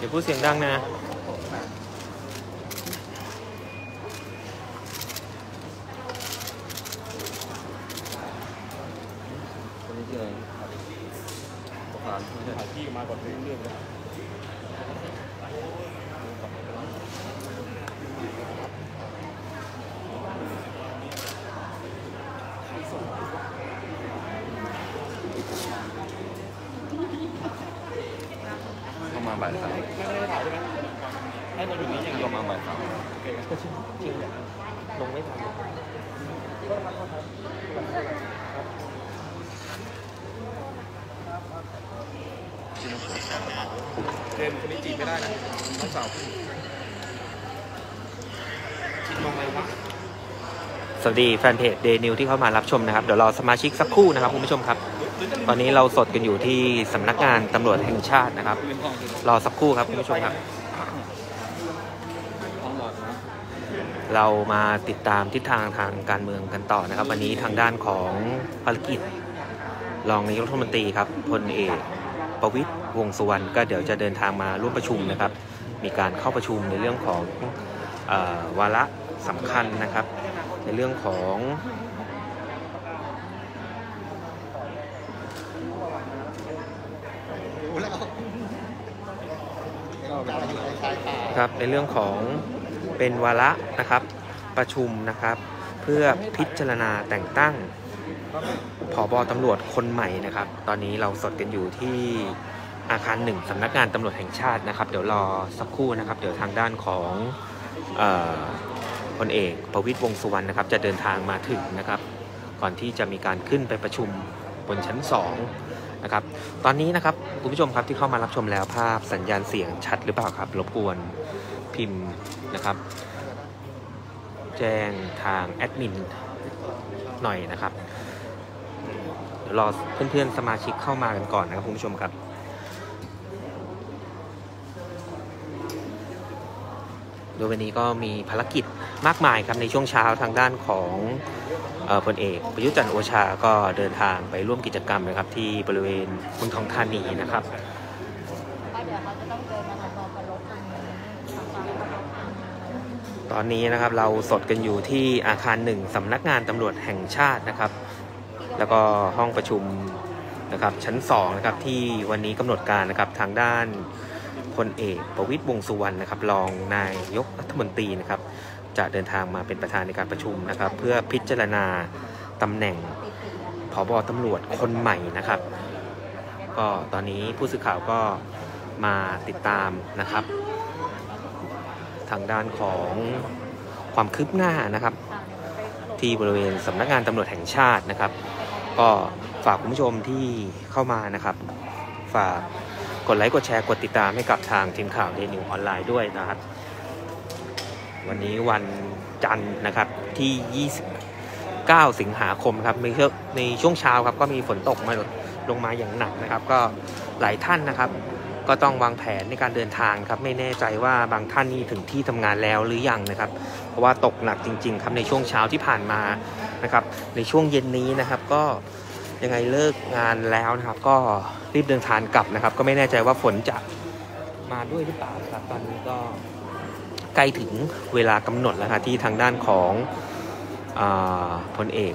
เดี๋ยวพูดเสียงดังนะคนนี้ที่ไหนประการถ่ายที่มาก่อนเรื่องเลยบ่ายสามให้มาดูนี้อย่างเดียวมาบ่ายสามจริงลงไม่ทันเดินคนนี้จีบไม่ได้นะน้องสาวคิดมองอะไรวะสวัสดีแฟนเพจเดนิวที่เข้ามารับชมนะครับเดี๋ยวรอสมาชิกสักครู่นะครับคุณผู้ชมครับตอนนี้เราสดกันอยู่ที่สำนักงานตำรวจแห่งชาตินะครับรอสักครู่ครับคุณผู้ชมครับเรามาติดตามทิศทางทางการเมืองกันต่อนะครับวันนี้ทางด้านของภารกิจรองนายกรัฐมนตรีครับพลเอกประวิตรวงษ์สุวรรณก็เดี๋ยวจะเดินทางมาร่วมประชุมนะครับมีการเข้าประชุมในเรื่องของวาระสำคัญนะครับในเรื่องของครับในเรื่องของเป็นวาระนะครับประชุมนะครับเพื่อพิจารณาแต่งตั้งผบ.ตำรวจคนใหม่นะครับตอนนี้เราสดกันอยู่ที่อาคารหนึ่งสำนักงานตำรวจแห่งชาตินะครับเดี๋ยวรอสักครู่นะครับเดี๋ยวทางด้านของพลเอกประวิตรวงษ์สุวรรณนะครับจะเดินทางมาถึงนะครับก่อนที่จะมีการขึ้นไปประชุมบนชั้น2นะครับตอนนี้นะครับคุณผู้ชมครับที่เข้ามารับชมแล้วภาพสัญญาณเสียงชัดหรือเปล่าครับรบกวนพิมพ์นะครับแจ้งทางแอดมินหน่อยนะครับเดี๋ยวรอเพื่อนๆสมาชิกเข้ามากันก่อนนะครับคุณผู้ชมครับโดยวันนี้ก็มีภารกิจมากมายครับในช่วงเช้าทางด้านของพลเอกประยุทธ์จันทร์โอชาก็เดินทางไปร่วมกิจกรรมนะครับที่บริเวณเมืองทองธานีนะครับตอนนี้นะครับเราสดกันอยู่ที่อาคารหนึ่งสำนักงานตำรวจแห่งชาตินะครับแล้วก็ห้องประชุมนะครับชั้น2นะครับที่วันนี้กำหนดการนะครับทางด้านพลเอกประวิตรวงษ์สุวรรณนะครับรองนายกรัฐมนตรีนะครับจะเดินทางมาเป็นประธานในการประชุมนะครับเพื่อพิจารณาตำแหน่งผบ.ตำรวจคนใหม่นะครับก็ตอนนี้ผู้สื่อข่าวก็มาติดตามนะครับทางด้านของความคืบหน้านะครับที่บริเวณสำนักงานตำรวจแห่งชาตินะครับก็ฝากคุณผู้ชมที่เข้ามานะครับฝากกดไลค์กดแชร์กดติดตามให้กับทางทีมข่าวเดนิวออนไลน์ด้วยนะครับวันนี้วันจันทร์นะครับที่29สิงหาคมครับในช่วงเช้าครับก็มีฝนตกมาลงมาอย่างหนักนะครับก็หลายท่านนะครับก็ต้องวางแผนในการเดินทางครับไม่แน่ใจว่าบางท่านนี่ถึงที่ทำงานแล้วหรือยังนะครับเพราะว่าตกหนักจริงๆครับในช่วงเช้าที่ผ่านมานะครับในช่วงเย็นนี้นะครับก็ยังไงเลิกงานแล้วนะครับก็รีบเดินทางกลับนะครับก็ไม่แน่ใจว่าฝนจะมาด้วยหรือเปล่าครับตอนนี้ก็ใกล้ถึงเวลากำหนดแล้วครับที่ทางด้านของพลเอก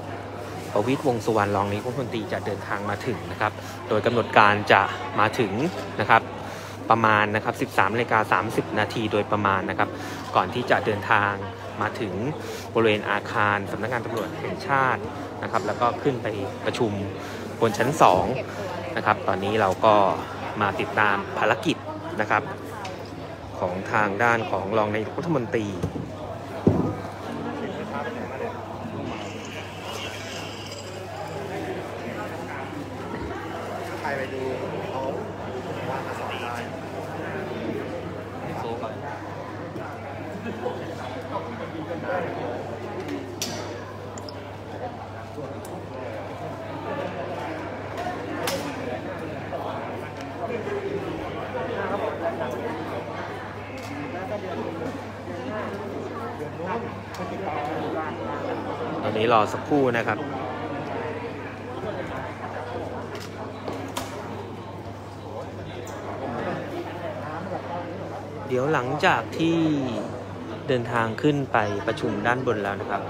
ประวิตรวงษ์สุวรรณรองนายกรัฐมนตรีจะเดินทางมาถึงนะครับโดยกำหนดการจะมาถึงนะครับประมาณนะครับ 13.30 นาทีโดยประมาณนะครับก่อนที่จะเดินทางมาถึงบริเวณอาคารสำนักงานตำรวจแห่งชาตินะครับแล้วก็ขึ้นไปประชุมบนชั้น2นะครับตอนนี้เราก็มาติดตามภารกิจนะครับของทางด้านของรองนายกรัฐมนตรีใครไปดูเขาว่าสอนได้โซ่ไปตอนนี้รอสักครู่นะครับ เดี๋ยวหลังจากที่เดินทางขึ้นไปประชุมด้านบนแล้วนะครับ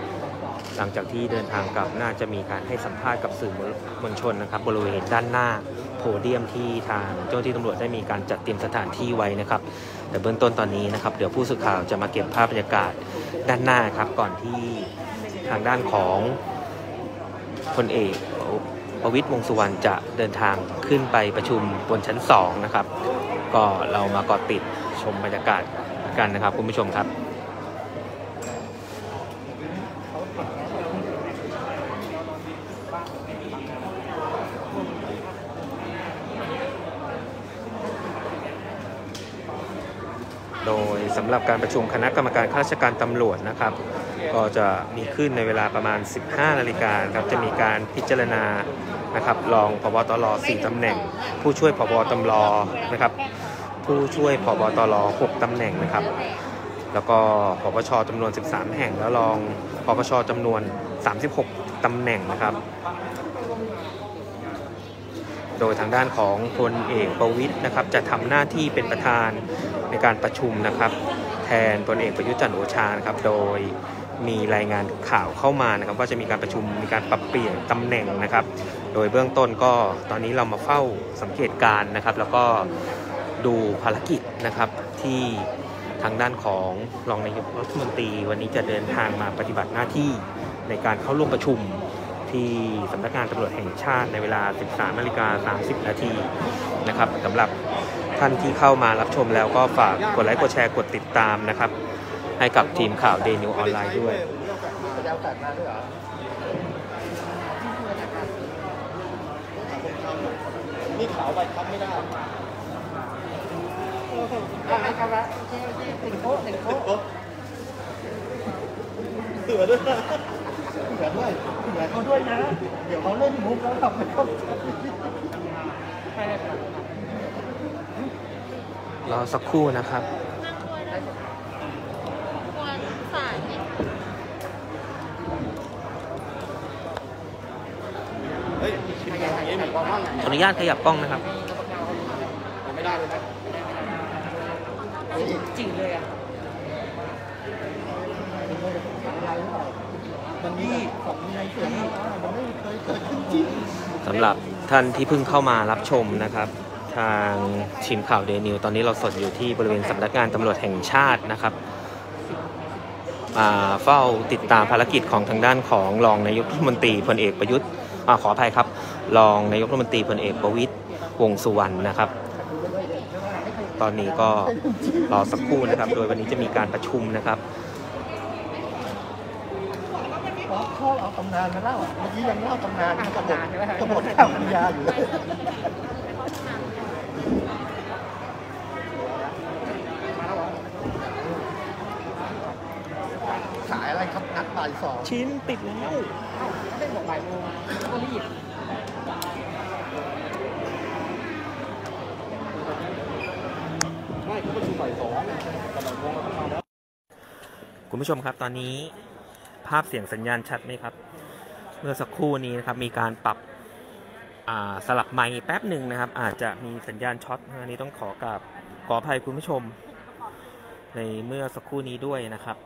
หลังจากที่เดินทางกลับน่าจะมีการให้สัมภาษณ์กับสื่อมวลชนนะครับบริเวณด้านหน้าโพเดียมที่ทางเจ้าหน้าที่ตำรวจได้มีการจัดเตรียมสถานที่ไว้นะครับแต่เบื้องต้นตอนนี้นะครับเดี๋ยวผู้สื่อข่าวจะมาเก็บภาพบรรยากาศด้านหน้าครับก่อนที่ทางด้านของพลเอกประวิตรวงษ์สุวรรณจะเดินทางขึ้นไปประชุมบนชั้น2นะครับก็เรามาเกาะติดชมบรรยากาศกันนะครับคุณผู้ชมครับโดยสำหรับการประชุมคณะกรรมการข้าราชการตำรวจนะครับก็จะมีขึ้นในเวลาประมาณ 15 นาฬิกาครับจะมีการพิจารณานะครับรองผบ.ตร. 4 ตำแหน่งผู้ช่วยผบ.ตร. นะครับผู้ช่วยผบ.ตร. 6 ตำแหน่งนะครับแล้วก็ผบ.ช.จำนวน 13 แห่งแล้วรองผบ.ช.จำนวน 36 ตำแหน่งนะครับโดยทางด้านของพลเอกประวิตรนะครับจะทำหน้าที่เป็นประธานในการประชุมนะครับแทนพลเอกประยุทธ์จันทร์โอชานะครับโดยมีรายงานข่าวเข้ามานะครับว่าจะมีการประชุมมีการปรับเปลี่ยนตำแหน่งนะครับโดยเบื้องต้นก็ตอนนี้เรามาเฝ้าสังเกตการณ์นะครับแล้วก็ดูภารกิจนะครับที่ทางด้านของรองนายกรัฐมนตรีวันนี้จะเดินทางมาปฏิบัติหน้าที่ในการเข้าร่วมประชุมที่สำนักงานตำรวจแห่งชาติในเวลา 13 นาฬิกา 30 นาทีนะครับสำหรับท่านที่เข้ามารับชมแล้วก็ฝากกดไลค์กดแชร์กดติดตามนะครับให้กับทีมข่าวเดนิวออนไลน์ด้วยนี่ขาวไปทำไม่ได้ติดโป๊ะเสือด้วยเดี๋ยวเขาด้วยนะเดี๋ยวเขาเล่นมุกแล้วทำไม่เข้าใจรอสักครู่นะครับอนุญาตขยับกล้องนะครับไม่ได้เลยครับจริงเลยอ่ะสำหรับท่านที่เพิ่งเข้ามารับชมนะครับทางทีมข่าวเดนิวตอนนี้เราสดอยู่ที่บริเวณสำนักงานตำรวจแห่งชาตินะครับเฝ้าติดตามภารกิจของทางด้านของรองนายกรัฐมนตรีพลเอกประยุทธ์ขออภัยครับรองนายกรัฐมนตรีพลเอกประวิตรวงษ์สุวรรณนะครับตอนนี้ก็รอสักครู่นะครับโดยวันนี้จะมีการประชุมนะครับพ่อเอาตำนานมาเล่าเมื่อกี้ยังเล่าตำนานกระบดข้าวมันยาอยู่เลยสายอะไรครับนัดบ่ายสองชิ้นติดแล้วได้บอกบ่ายโมงก็รีบไม่ก็คือบ่ายสองกำลังวงแล้วครับคุณผู้ชมครับตอนนี้ภาพเสียงสัญญาณชัดไหมครับเมื่อสักครู่นี้นะครับมีการปรับสลับไมค์แป๊บหนึ่งนะครับอาจจะมีสัญญาณช็อตอันนี้ต้องขออภัยคุณผู้ชมในเมื่อสักครู่นี้ด้วยนะครับ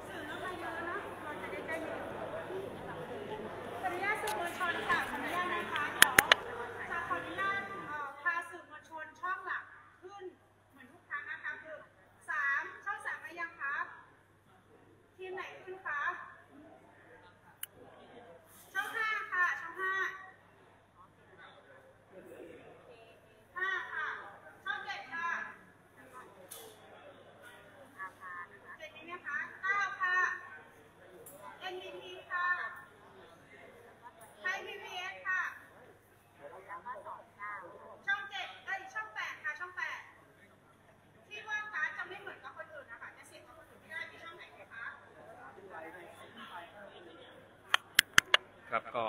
ครับก็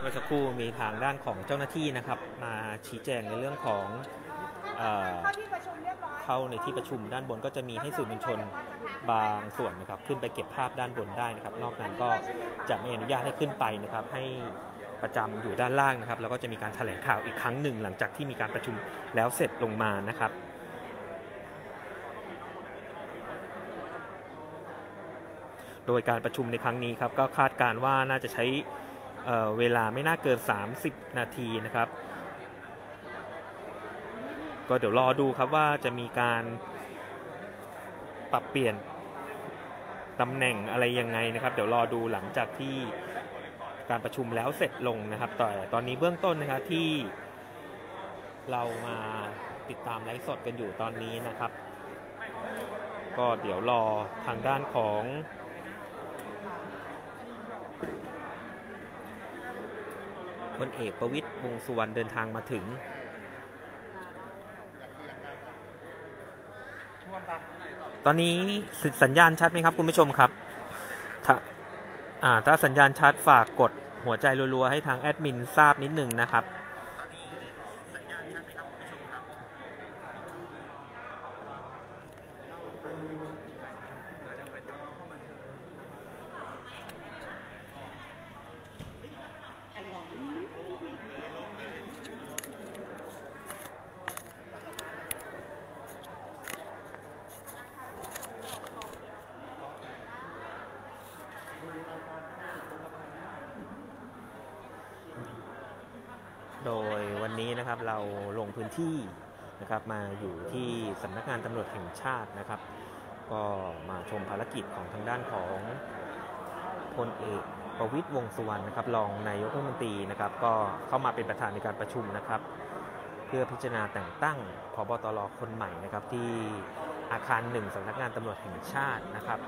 เมื่อสักครู่มีทางด้านของเจ้าหน้าที่นะครับมาชี้แจงในเรื่องของเข้าในที่ประชุมด้านบนก็จะมีให้สื่อมวลชนบางส่วนนะครับขึ้นไปเก็บภาพด้านบนได้นะครับนอกนั้นก็จะไม่อนุญาตให้ขึ้นไปนะครับให้ประจำอยู่ด้านล่างนะครับแล้วก็จะมีการแถลงข่าวอีกครั้งหนึ่งหลังจากที่มีการประชุมแล้วเสร็จลงมานะครับ โดยการประชุมในครั้งนี้ครับก็คาดการณ์ว่าน่าจะใช้เวลาไม่น่าเกิน30นาทีนะครับก็เดี๋ยวรอดูครับว่าจะมีการปรับเปลี่ยนตำแหน่งอะไรยังไงนะครับเดี๋ยวรอดูหลังจากที่การประชุมแล้วเสร็จลงนะครับแต่ตอนนี้เบื้องต้นนะครับที่เรามาติดตามไลฟ์สดกันอยู่ตอนนี้นะครับก็เดี๋ยวรอทางด้านของพลเอกประวิตร วงษ์สุวรรณเดินทางมาถึงตอนนี้สัญญาณชัดไหมครับคุณผู้ชมครับถ้าสัญญาณชัดฝากกดหัวใจรัวๆให้ทางแอดมินทราบนิดหนึ่งนะครับโดยวันนี้นะครับเราลงพื้นที่นะครับมาอยู่ที่สำนักงานตำรวจแห่งชาตินะครับก็มาชมภารกิจของทางด้านของพลเอกประวิตร วงษ์สุวรรณนะครับรองนายกรัฐมนตรีนะครับก็เข้ามาเป็นประธานในการประชุมนะครับเพื่อพิจารณาแต่งตั้งผบ.ตร.คนใหม่นะครับที่อาคาร1สำนักงานตำรวจแห่งชาตินะครับ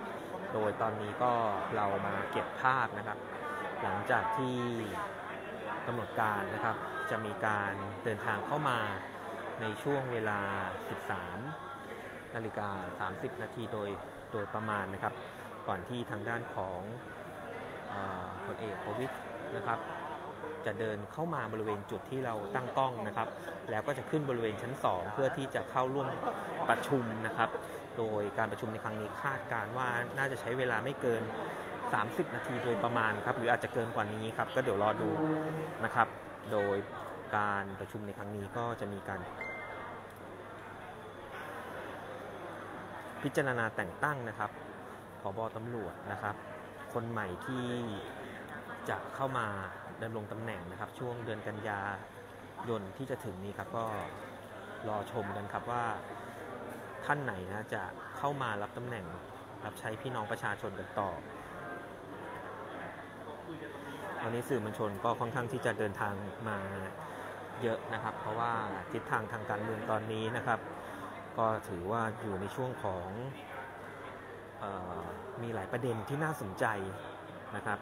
โดยตอนนี้ก็เรามาเก็บภาพนะครับหลังจากที่กำหนดการนะครับจะมีการเดินทางเข้ามาในช่วงเวลา 13:30 น.โดยประมาณนะครับก่อนที่ทางด้านของพลเอกประวิตรนะครับจะเดินเข้ามาบริเวณจุดที่เราตั้งกล้องนะครับแล้วก็จะขึ้นบริเวณชั้น2เพื่อที่จะเข้าร่วมประชุมนะครับโดยการประชุมในครั้งนี้คาดการณ์ว่าน่าจะใช้เวลาไม่เกิน30นาทีโดยประมาณครับหรืออาจจะเกินกว่านี้ครับก็เดี๋ยวรอดูนะครับโดยการประชุมในครั้งนี้ก็จะมีการพิจารณาแต่งตั้งนะครับผบ.ตำรวจนะครับคนใหม่ที่จะเข้ามาดำรงตำแหน่งนะครับช่วงเดือนกันยายนที่จะถึงนี้ครับก็รอชมกันครับว่าท่านไหนนะจะเข้ามารับตำแหน่งรับใช้พี่น้องประชาชนกันต่อตอนนี้สื่อมวลชนก็ค่อนข้างที่จะเดินทางมาเยอะนะครับเพราะว่าทิศทางทางการเมืองตอนนี้นะครับก็ถือว่าอยู่ในช่วงของมีหลายประเด็นที่น่าสนใจนะครับ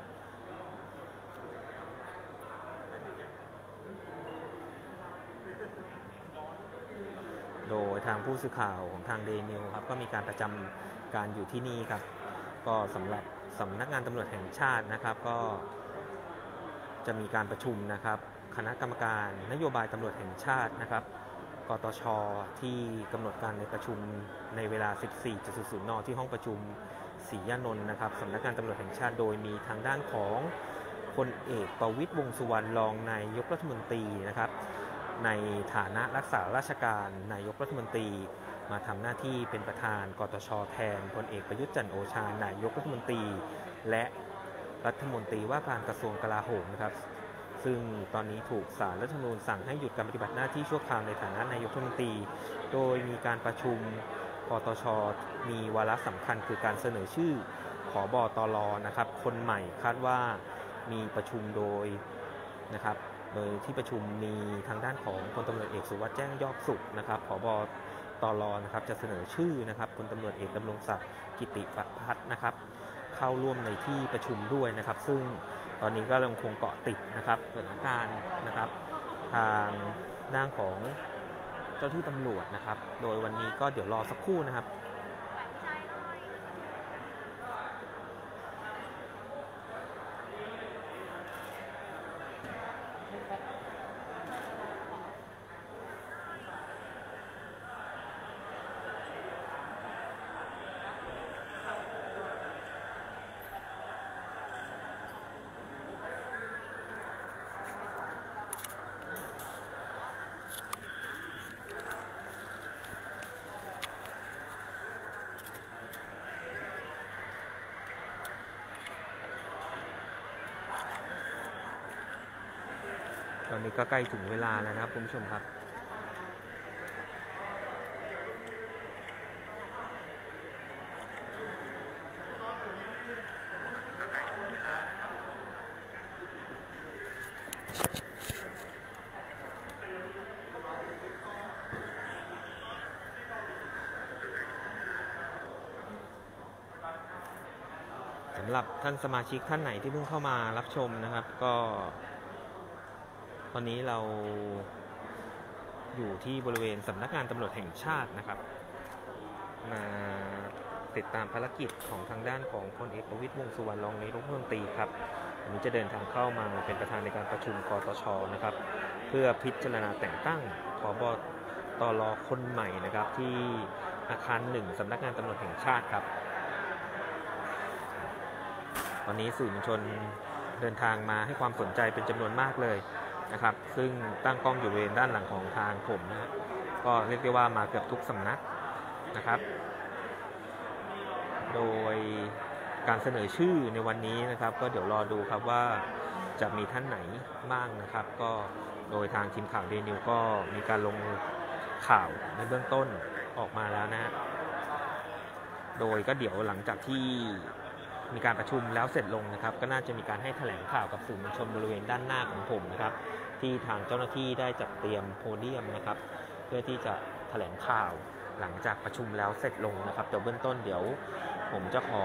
โดยทางผู้สื่อข่าวของทางเดนิวครับก็มีการประจำการอยู่ที่นี่ครับก็สำหรับสำนักงานตำรวจแห่งชาตินะครับก็จะมีการประชุมนะครับคณะกรรมการนโยบายตำรวจแห่งชาตินะครับกตช.ที่กำหนดการในประชุมในเวลา 14:00 น.ที่ห้องประชุมศรียานนท์นะครับสำนักงานตำรวจแห่งชาติโดยมีทางด้านของพลเอกประวิตร วงษ์สุวรรณรองนายกรัฐมนตรีนะครับในฐานะรักษาราชการนายกรัฐมนตรีมาทำหน้าที่เป็นประธานกตช.แทนพลเอกประยุทธ์จันทร์โอชานายกรัฐมนตรีและรัฐมนตรีว่าการกระทรวงกลาโหมนะครับซึ่งตอนนี้ถูกศาลรัฐธรรมนูญสั่งให้หยุดการปฏิบัติหน้าที่ชั่วคราวในฐานะนายกรัฐมนตรีโดยมีการประชุมกตช.มีวาระสำคัญคือการเสนอชื่อผบ.ตร.นะครับคนใหม่คาดว่ามีประชุมโดยนะครับโดยที่ประชุมมีทางด้านของพลตำรวจเอกสุวัสดิ์แจ้งยอดสุขนะครับผบ.ตร.นะครับจะเสนอชื่อนะครับพลตำรวจเอกดำรงศักดิ์กิติประภัสนะครับเข้าร่วมในที่ประชุมด้วยนะครับซึ่งตอนนี้ก็ยังคงเกาะติดนะครับสถานการณ์นะครับทางด้านของเจ้าที่ตำรวจนะครับโดยวันนี้ก็เดี๋ยวรอสักครู่นะครับ นี่ก็ใกล้ถึงเวลาแล้วนะครับคุณผู้ชมครับสำหรับท่านสมาชิกท่านไหนที่เพิ่งเข้ามารับชมนะครับก็ตอนนี้เราอยู่ที่บริเวณสำนักงานตำรวจแห่งชาตินะครับมาติดตามภารกิจของทางด้านของพลเอกประวิตรวงษ์สุวรรณรองนายกรัฐมนตรีครับวันนี้จะเดินทางเข้ามาเป็นประธานในการประชุมกตช.นะครับเพื่อพิจารณาแต่งตั้งผบ.ตร.คนใหม่นะครับที่อาคาร1สำนักงานตำรวจแห่งชาติครับตอนนี้สื่อมวลชนเดินทางมาให้ความสนใจเป็นจำนวนมากเลยนะครับซึ่งตั้งกล้องอยู่บริเวณด้านหลังของทางผมนะก็เรียกได้ว่ามาเกือบทุกสำนักนะครับโดยการเสนอชื่อในวันนี้นะครับก็เดี๋ยวรอดูครับว่าจะมีท่านไหนบ้างนะครับก็โดยทางทีมข่าวเดนิวก็มีการลงข่าวในเบื้องต้นออกมาแล้วนะโดยก็เดี๋ยวหลังจากที่มีการประชุมแล้วเสร็จลงนะครับก็น่าจะมีการให้แถลงข่าวกับสื่อมวลชนบริเวณด้านหน้าของผมนะครับที่ทางเจ้าหน้าที่ได้จัดเตรียมโพเดียมนะครับเพื่อที่จะแถลงข่าวหลังจากประชุมแล้วเสร็จลงนะครับแต่เบื้องต้นเดี๋ยวผมจะขอ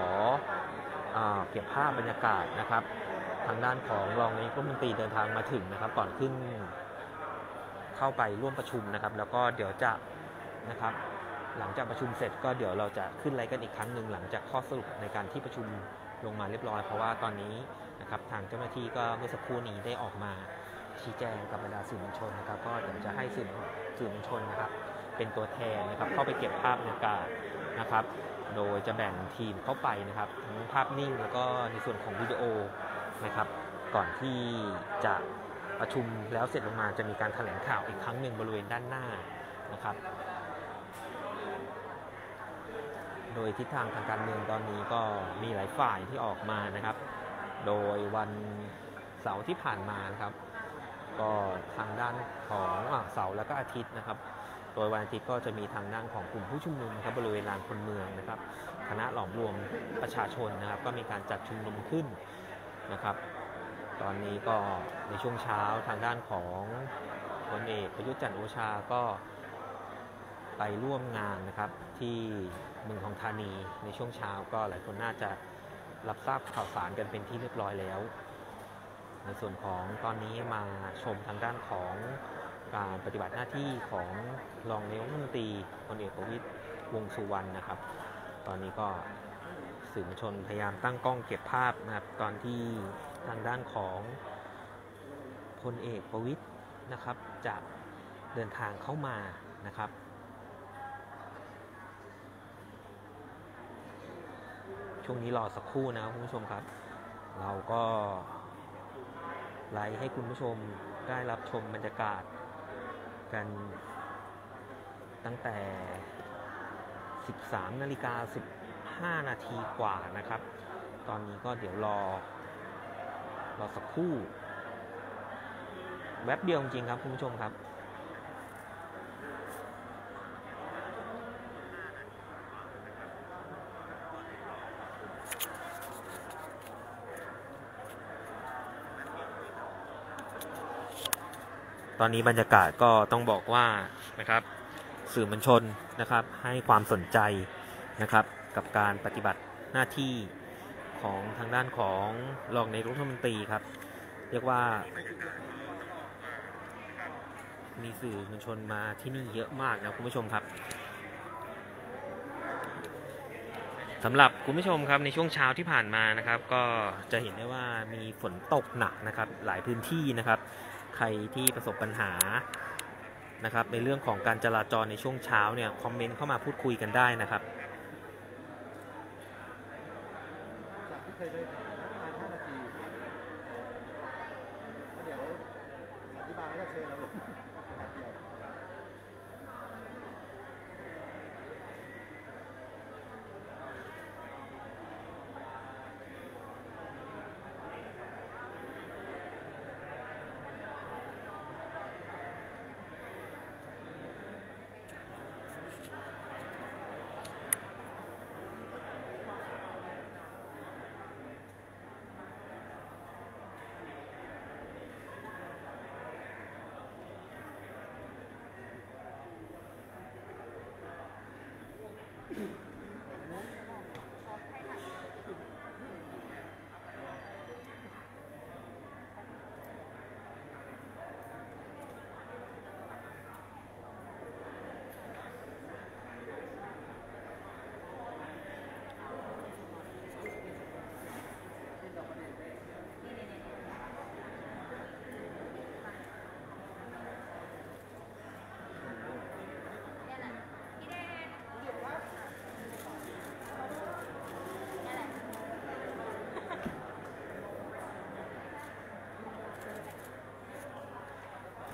เก็บภาพบรรยากาศนะครับทางด้านของรองนายกรัฐมนตรีเดินทางมาถึงนะครับก่อนขึ้นเข้าไปร่วมประชุมนะครับแล้วก็เดี๋ยวจะนะครับหลังจากประชุมเสร็จก็เดี๋ยวเราจะขึ้นไลฟ์กันอีกครั้งหนึ่งหลังจากข้อสรุปในการที่ประชุมลงมาเรียบร้อยเพราะว่าตอนนี้นะครับทางเจ้าหน้าที่ก็เมื่อสักครู่นี้ได้ออกมาชี้แจงกับบรรดาสื่อมวลชนนะครับก็เดี๋ยวจะให้สื่อมวลชนนะครับเป็นตัวแทนนะครับเข้าไปเก็บภาพบรรยากาศนะครับโดยจะแบ่งทีมเข้าไปนะครับทั้งภาพนิ่งแล้วก็ในส่วนของวิดีโอนะครับก่อนที่จะประชุมแล้วเสร็จลงมาจะมีการแถลงข่าวอีกครั้งหนึ่งบริเวณด้านหน้านะครับโดยทิศทางทางการเมืองตอนนี้ก็มีหลายฝ่ายที่ออกมานะครับโดยวันเสาร์ที่ผ่านมานะครับก็ทางด้านของเสาร์และก็อาทิตย์นะครับโดยวันอาทิตย์ก็จะมีทางด้านของกลุ่มผู้ชุมนุมนะครับบริเวณลานคนเมืองนะครับคณะหลอมรวมประชาชนนะครับก็มีการจัดชุมนุมขึ้นนะครับตอนนี้ก็ในช่วงเช้าทางด้านของพลเอกประยุทธ์จันทร์โอชาก็ไปร่วมงานนะครับที่เมืองทองธานีในช่วงเช้าก็หลายคนน่าจะรับทราบข่าวสารกันเป็นที่เรียบร้อยแล้วในส่วนของตอนนี้มาชมทางด้านของการปฏิบัติหน้าที่ของรองนายกรัฐมนตรีพลเอกประวิตรวงษ์สุวรรณนะครับตอนนี้ก็สื่อมวลชนพยายามตั้งกล้องเก็บภาพนะครับตอนที่ทางด้านของพลเอกประวิตรนะครับจะเดินทางเข้ามานะครับช่วงนี้รอสักครู่นะครับคุณผู้ชมครับเราก็ไลฟ์ให้คุณผู้ชมได้รับชมบรรยากาศกันตั้งแต่ 13.15 นาทีกว่านะครับตอนนี้ก็เดี๋ยวรอสักครู่แวบเดียวจริงครับคุณผู้ชมครับตอนนี้บรรยากาศก็ต้องบอกว่านะครับสื่อมวลชนนะครับให้ความสนใจนะครับกับการปฏิบัติหน้าที่ของทางด้านของรองนายกรัฐมนตรีครับเรียกว่ามีสื่อมวลชนมาที่นี่เยอะมากนะคุณผู้ชมครับสำหรับคุณผู้ชมครับในช่วงเช้าที่ผ่านมานะครับก็จะเห็นได้ว่ามีฝนตกหนักนะครับหลายพื้นที่นะครับใครที่ประสบปัญหานะครับในเรื่องของการจราจรในช่วงเช้าเนี่ยคอมเมนต์เข้ามาพูดคุยกันได้นะครับ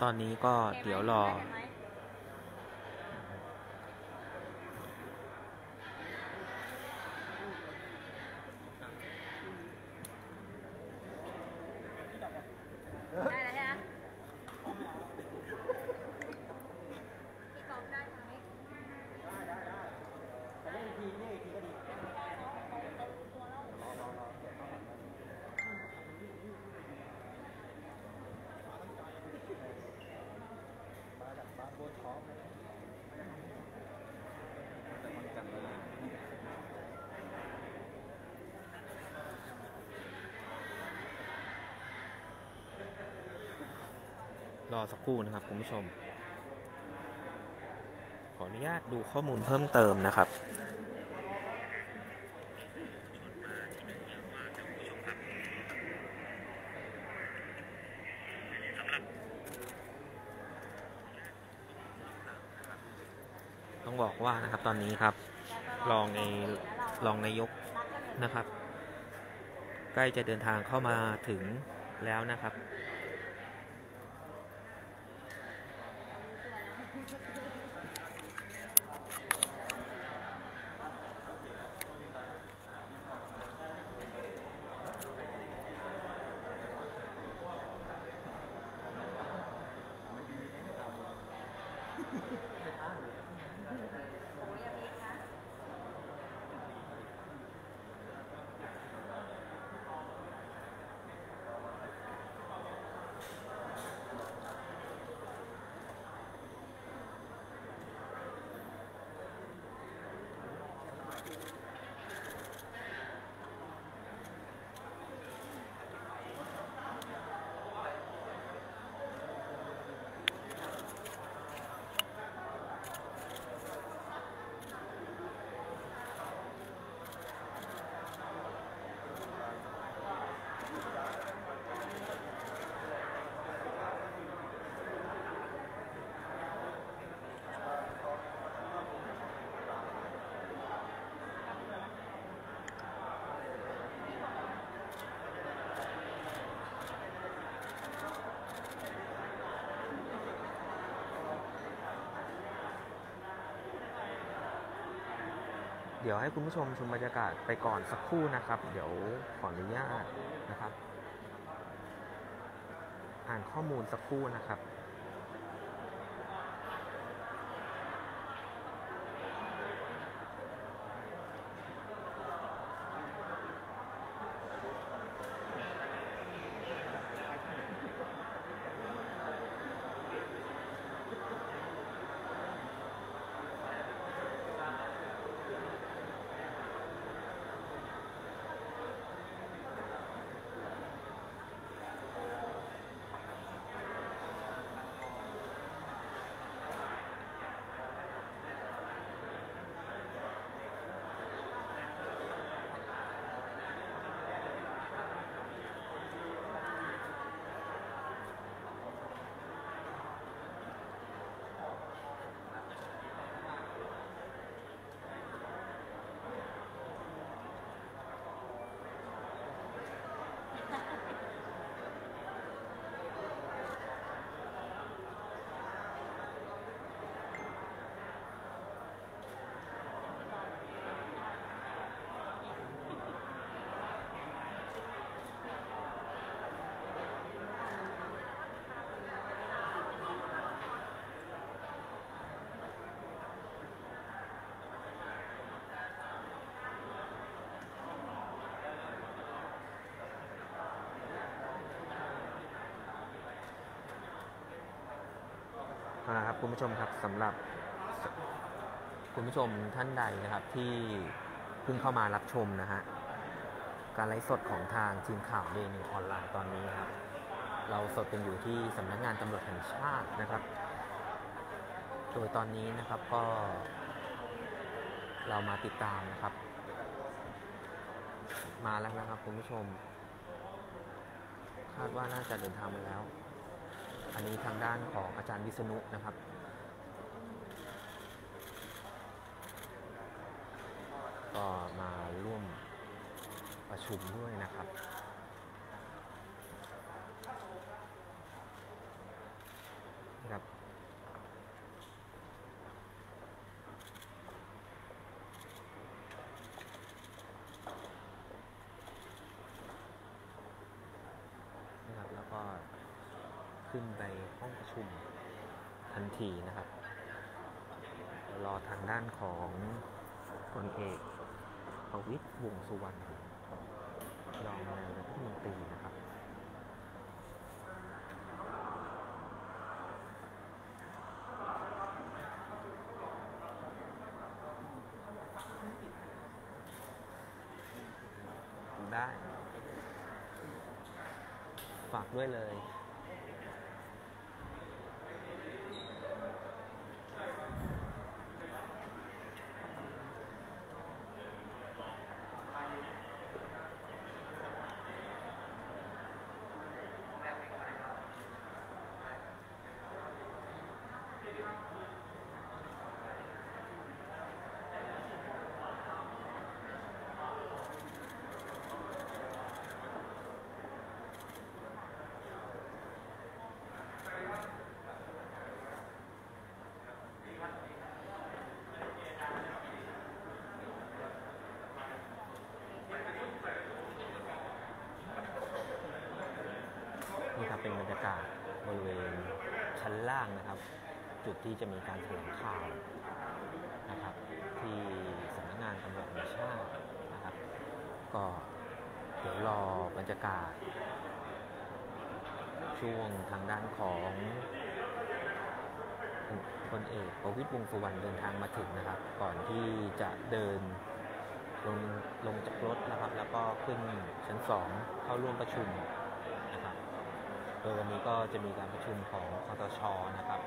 ตอนนี้ก็เดี๋ยวรอรอสักครู่นะครับคุณผู้ชมขออนุญาตดูข้อมูลเพิ่มเติมนะครับต้องบอกว่านะครับตอนนี้ครับรองนายกนะครับใกล้จะเดินทางเข้ามาถึงแล้วนะครับเดี๋ยวให้คุณผู้ชมชมบรรยากาศไปก่อนสักครู่นะครับเดี๋ยวขออนุญาตนะครับอ่านข้อมูลสักครู่นะครับนะครับคุณผู้ชมครับสำหรับคุณผู้ชมท่านใดนะครับที่เพิ่งเข้ามารับชมนะฮะการไลฟ์สดของทางทีมข่าวเดนิวออนไลน์ตอนนี้ครับเราสดกันอยู่ที่สำนักงานตำรวจแห่งชาตินะครับโดยตอนนี้นะครับก็เรามาติดตามนะครับมาแล้วนะครับคุณผู้ชมคาดว่าน่าจะเดินทางมาแล้วอันนี้ทางด้านของอาจารย์วิษณุนะครับก็มาร่วมประชุมด้วยนะครับ ขึ้นไปห้องประชุมทันทีนะครับรอทางด้านของพลเอกประวิตร วงษ์สุวรรณรองนายกรัฐมนตรีนะครับได้ฝากด้วยเลยเป็นบรรยากาศบริเวณชั้นล่างนะครับจุดที่จะมีการแถลงข่าวนะครับที่สำนักงานตำรวจแห่งชาตินะครับก็เดี๋ยวรอบรรยากาศช่วงทางด้านของพลเอกประวิตร วงษ์สุวรรณเดินทางมาถึงนะครับก่อนที่จะเดินลงจากรถนะครับแล้วก็ขึ้นชั้น2เข้าร่วมประชุมนะครับโดยวันนี้ก็จะมีการประชุมของคตช.นะครับ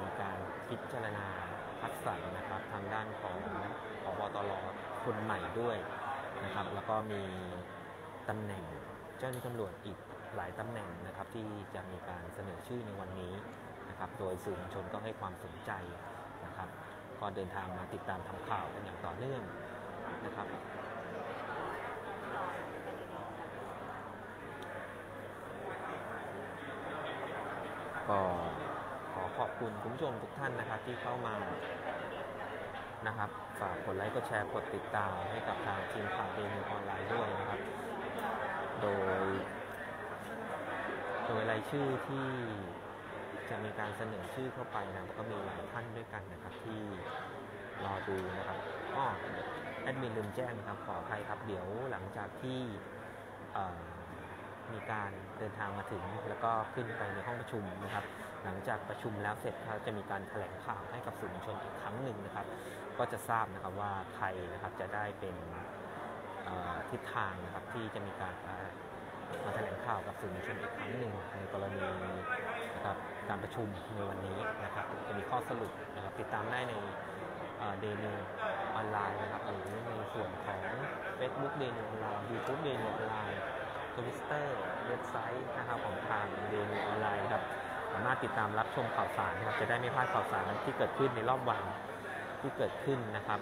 มีการพิจารณาคัดสรรนะครับทางด้านของผบ.ตร.คนใหม่ด้วยนะครับแล้วก็มีตำแหน่งเจ้าหน้าที่ตำรวจอีกหลายตำแหน่งนะครับที่จะมีการเสนอชื่อในวันนี้นะครับโดยสื่อมวลชนก็ให้ความสนใจนะครับก็เดินทางมาติดตามทำข่าวกันอย่างต่อเนื่องนะครับก็ขอขอบคุณคุณผู้ชมทุกท่านนะครับที่เข้ามานะครับฝากกดไลค์กดแชร์กดติดตามให้กับทางทีมข่าวเดนิวออนไลน์ด้วยนะครับโดยรายชื่อที่จะมีการเสนอชื่อเข้าไปนะก็มีหลายท่านด้วยกันนะครับที่รอดูนะครับอ้อแอดมินลืมแจ้งนะครับขออภัยครับเดี๋ยวหลังจากที่มีการเดินทางมาถึงแล้วก็ขึ้นไปในห้องประชุมนะครับหลังจากประชุมแล้วเสร็จเขาจะมีการแถลงข่าวให้กับสื่อมวลชนอีกครั้งหนึ่งนะครับก็จะทราบนะครับว่าใครนะครับจะได้เป็นทิศทางนะครับที่จะมีการมาแถลงข่าวกับสื่อมวลชนอีกครั้งหนึ่งในกรณีนะครับการประชุมในวันนี้นะครับจะมีข้อสรุปนะครับติดตามได้ในเดนิวออนไลน์นะครับหรือในส่วนของ Facebook เดนิวออนไลน์ YouTube เดนิวออนไลน์Twitter เว็บไซต์นะครับของทางเดนิวออนไลน์ครับสามารถติดตามรับชมข่าวสารครับจะได้ไม่พลาดข่าวสารที่เกิดขึ้นในรอบวันที่เกิดขึ้นนะครับ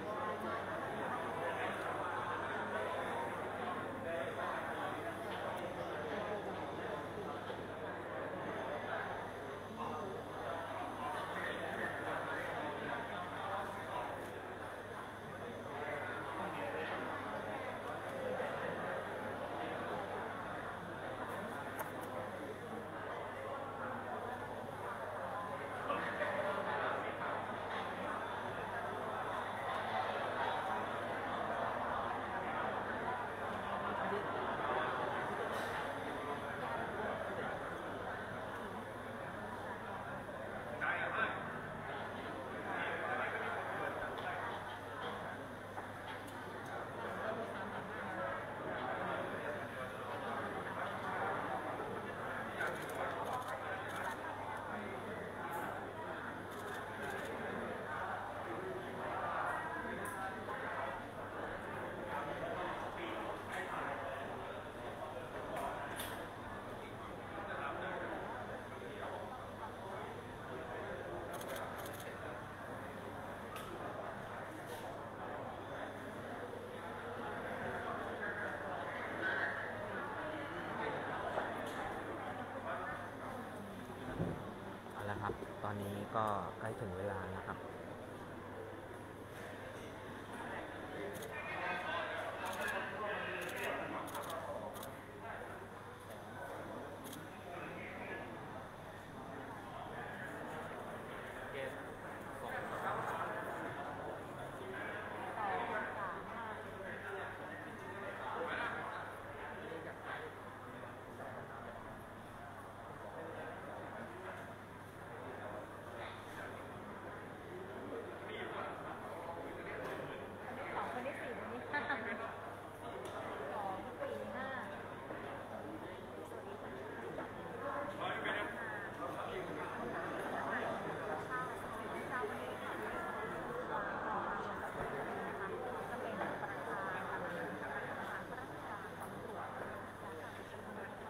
ตอนนี้ก็ใกล้ถึงเวลานะครับ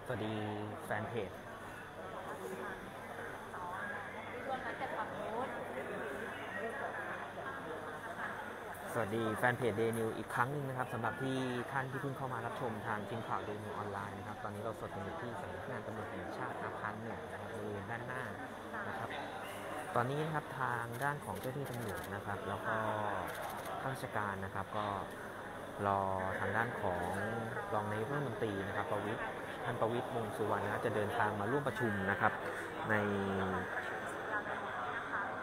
สวัสดีแฟนเพจDay New อีกครั้งนึงนะครับสำหรับที่ท่านที่เพิ่งเข้ามารับชมทางทีมข่าว Day New ออนไลน์นะครับตอนนี้เราสดอยู่ที่สำนักงานตำรวจแห่งชาติอาคารหนึ่งบริเวณด้านหน้านะครับตอนนี้นะครับทางด้านของเจ้าหน้าที่ตำรวจนะครับแล้วก็ข้าราชการนะครับก็รอทางด้านของรองนายกรัฐมนตรีนะครับท่านประวิตร วงษ์สุวรรณจะเดินทางมาร่วมประชุมนะครับใน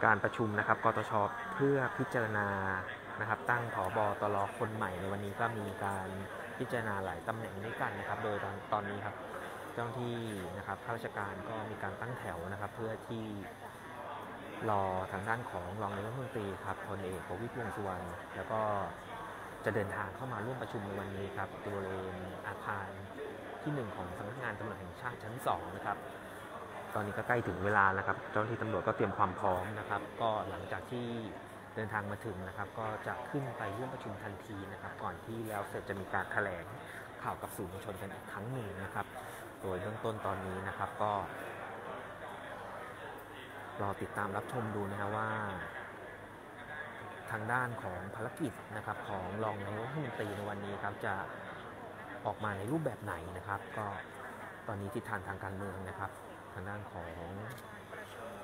การประชุมนะครับกตช.เพื่อพิจารณานะครับตั้งผบ.ตร.คนใหม่ในวันนี้ก็มีการพิจารณาหลายตำแหน่งด้วยกันนะครับโดยตอนนี้ครับเจ้าหน้าที่นะครับข้าราชการก็มีการตั้งแถวนะครับเพื่อที่รอทางด้านของรองนายกรัฐมนตรีครับพลเอกประวิตร วงษ์สุวรรณแล้วก็จะเดินทางเข้ามาร่วมประชุมในวันนี้ครับบริเวณอาคารที่ 1 ของสำนักงานตำรวจแห่งชาติชั้น 2 นะครับตอนนี้ก็ใกล้ถึงเวลาแล้วครับเจ้าหน้าที่ตำรวจก็เตรียมความพร้อมนะครับก็หลังจากที่เดินทางมาถึงนะครับก็จะขึ้นไปร่วมประชุมทันทีนะครับก่อนที่แล้วเสร็จจะมีการแถลงข่าวกับสื่อมวลชนกันอีกครั้งหนึ่งนะครับโดยเบื้องต้นตอนนี้นะครับก็รอติดตามรับชมดูนะครับว่าทางด้านของภารกิจนะครับของรองนายกรัฐมนตรีในวันนี้ครับจะออกมาในรูปแบบไหนนะครับก็ตอนนี้ทิศทางทางการเมืองนะครับทางด้านของ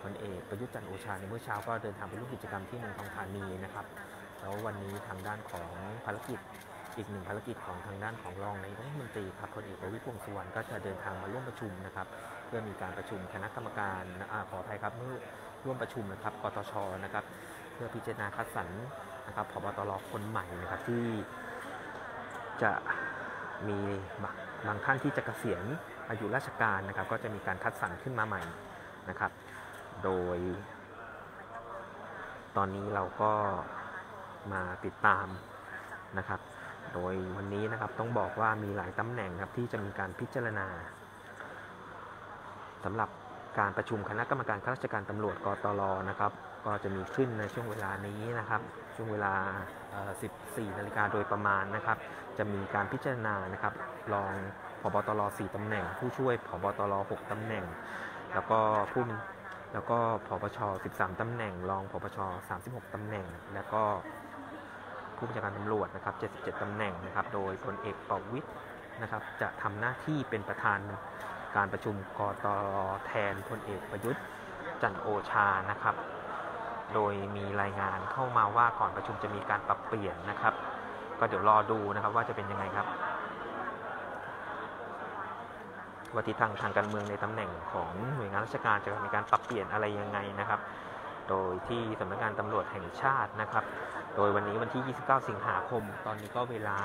พลเอกประยุทธ์จันทร์โอชาในเมื่อเช้าก็เดินทางไปร่วมกิจกรรมที่เมืองทองธานีนะครับแล้ววันนี้ทางด้านของภารกิจอีกหนึ่งภารกิจของทางด้านของรองนายกรัฐมนตรีครับพลเอกประวิตร วงษ์สุวรรณก็จะเดินทางมาร่วมประชุมนะครับเพื่อมีการประชุมคณะกรรมการขออภัยครับเมื่อร่วมประชุมนะครับกตช.นะครับเพื่อพิจารณาคัดสรรนะครับผบ.ตร.คนใหม่นะครับที่จะมีบางท่านที่จะเกษียณอายุราชการนะครับก็จะมีการคัดสรรขึ้นมาใหม่นะครับโดยตอนนี้เราก็มาติดตามนะครับโดยวันนี้นะครับต้องบอกว่ามีหลายตำแหน่งครับที่จะมีการพิจารณาสำหรับการประชุมคณะกรรมการข้าราชการตำรวจกตร.นะครับก็จะมีขึ้นในช่วงเวลานี้นะครับช่วงเวลา 14 นาฬิกาโดยประมาณนะครับจะมีการพิจารณานะครับรองผบ.ตร. 4 ตำแหน่งผู้ช่วยผบ.ตร. 6 ตำแหน่งแล้วก็ผบ.ช. 13 ตำแหน่งรองผบ.ช. 36 ตำแหน่งแล้วก็ผู้บัญชาการตำรวจนะครับ 77 ตำแหน่งนะครับโดยพลเอกประวิตรนะครับจะทำหน้าที่เป็นประธานการประชุมกตร.แทนพลเอกประยุทธ์จันทร์โอชานะครับโดยมีรายงานเข้ามาว่าก่อนประชุมจะมีการปรับเปลี่ยนนะครับก็เดี๋ยวรอดูนะครับว่าจะเป็นยังไงครับว่าทิศทางการเมืองในตำแหน่งของหน่วยงานราชการจะมีการปรับเปลี่ยนอะไรยังไงนะครับโดยที่สำนักงานตำรวจแห่งชาตินะครับโดยวันนี้วันที่ 29 สิงหาคมตอนนี้ก็เวลา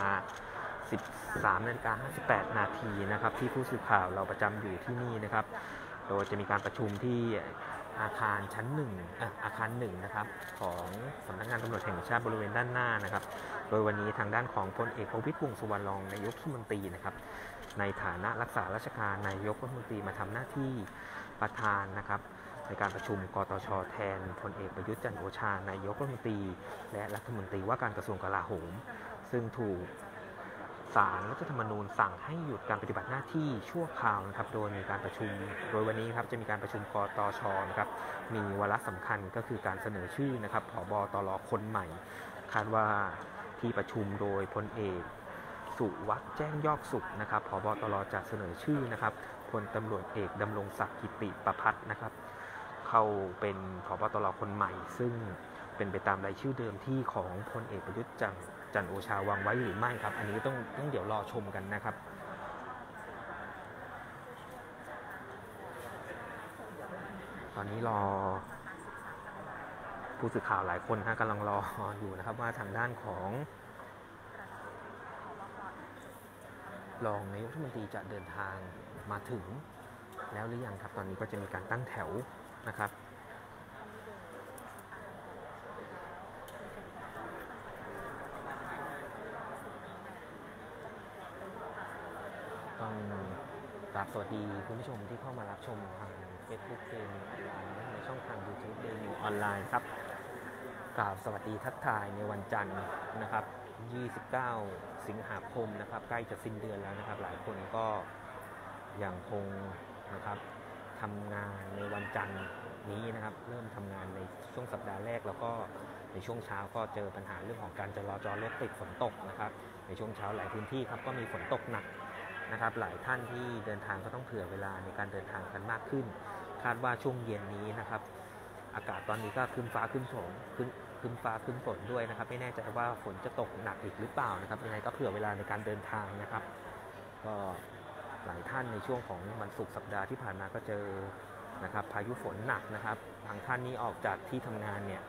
13:58 นาทีนะครับที่ผู้สื่อข่าวเราประจำอยู่ที่นี่นะครับโดยจะมีการประชุมที่อาคารชั้นหนึ่งอาคารหนึ่งนะครับของสำนักงานตำรวจแห่งชาติบริเวณด้านหน้านะครับโดยวันนี้ทางด้านของพลเอกประวิตร วงษ์สุวรรณรองนายกรัฐมนตรีนะครับในฐานะรักษาราชการนายกรัฐมนตรีมาทำหน้าที่ประธานนะครับในการประชุมกตช.แทนพลเอกประยุทธ์จันทร์โอชานายกรัฐมนตรีและรัฐมนตรีว่าการกระทรวงกลาโหมซึ่งถูกศาลรัฐธรรมนูญสั่งให้หยุดการปฏิบัติหน้าที่ชั่วคราวนะครับโดยมีการประชุมโดยวันนี้ครับจะมีการประชุมกตช.นะครับมีวาระสำคัญก็คือการเสนอชื่อนะครับผบ.ตร.คนใหม่คาดว่าที่ประชุมโดยพลเอกสุวัฒน์แจ้งยอดสุขนะครับผบ.ตร.จะเสนอชื่อนะครับพลตำรวจเอกดำรงศักดิ์กิติประภัสนะครับเข้าเป็นผบ.ตร.คนใหม่ซึ่งเป็นไปตามรายชื่อเดิมที่ของพลเอกประยุทธ์จันทร์โอชาวางไว้หรือไม่ครับอันนี้ต้องเดี๋ยวรอชมกันนะครับตอนนี้รอผู้สื่อข่าวหลายคนกำลังรออยู่นะครับว่าทางด้านของรองนายกรัฐมนตรีจะเดินทางมาถึงแล้วหรือยังครับตอนนี้ก็จะมีการตั้งแถวนะครับสวัสดีคุณผู้ชมที่เข้ามารับชมทาง Facebook Day New ออนไลน์ในช่องทาง YouTube Day New ออนไลน์ครับกราบสวัสดีทักทายในวันจันทร์นะครับ 29 สิงหาคมนะครับใกล้จะสิ้นเดือนแล้วนะครับหลายคนก็ อย่างคงนะครับทำงานในวันจันทร์นี้นะครับเริ่มทำงานในช่วงสัปดาห์แรกแล้วก็ในช่วงเช้าก็เจอปัญหาเรื่องของการจราจรรถติดฝนตกนะครับในช่วงเช้าหลายพื้นที่ครับก็มีฝนตกหนักนะครับหลายท่านที่เดินทางก็ต้องเผื่อเวลาในการเดินทางกันมากขึ้นคาดว่าช่วงเย็นนี้นะครับอากาศตอนนี้ก็ครึ้มฟ้าครึ้มฝนด้วยนะครับไม่แน่ใจว่าฝนจะตกหนักอีกหรือเปล่านะครับยังไงก็เผื่อเวลาในการเดินทางนะครับก็หลายท่านในช่วงของวันศุกร์สัปดาห์ที่ผ่านมาก็เจอนะครับพายุฝนหนักนะครับบางท่านนี้ออกจากที่ทำงานเนี่ย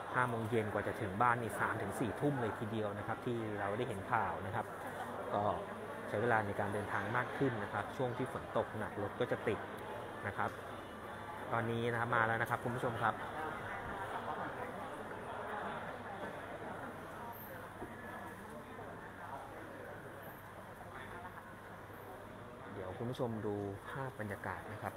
5 โมงเย็นกว่าจะถึงบ้านนี่3 ถึง 4 ทุ่มเลยทีเดียวนะครับที่เราได้เห็นข่าวนะครับก็ใช้เวลาในการเดินทางมากขึ้นนะครับช่วงที่ฝนตกหนักรถก็จะติดนะครับตอนนี้นะครับมาแล้วนะครับคุณผู้ชมครับเดี๋ยวคุณผู้ชมดูภาพบรรยากาศนะครับ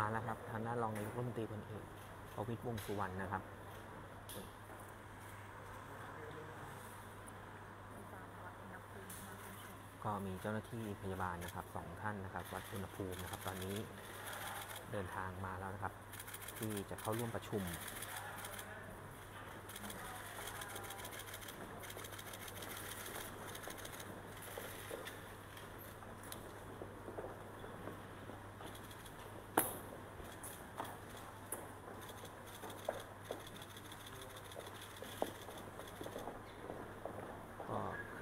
มาแล้วครับทางด้านรองนายกรัฐมนตรีคนอื่นประวิตร วงษ์สุวรรณนะครับก็มีเจ้าหน้าที่พยาบาลนะครับ2 ท่านนะครับวัดอุณหภูมินะครับตอนนี้เดินทางมาแล้วนะครับที่จะเข้าร่วมประชุม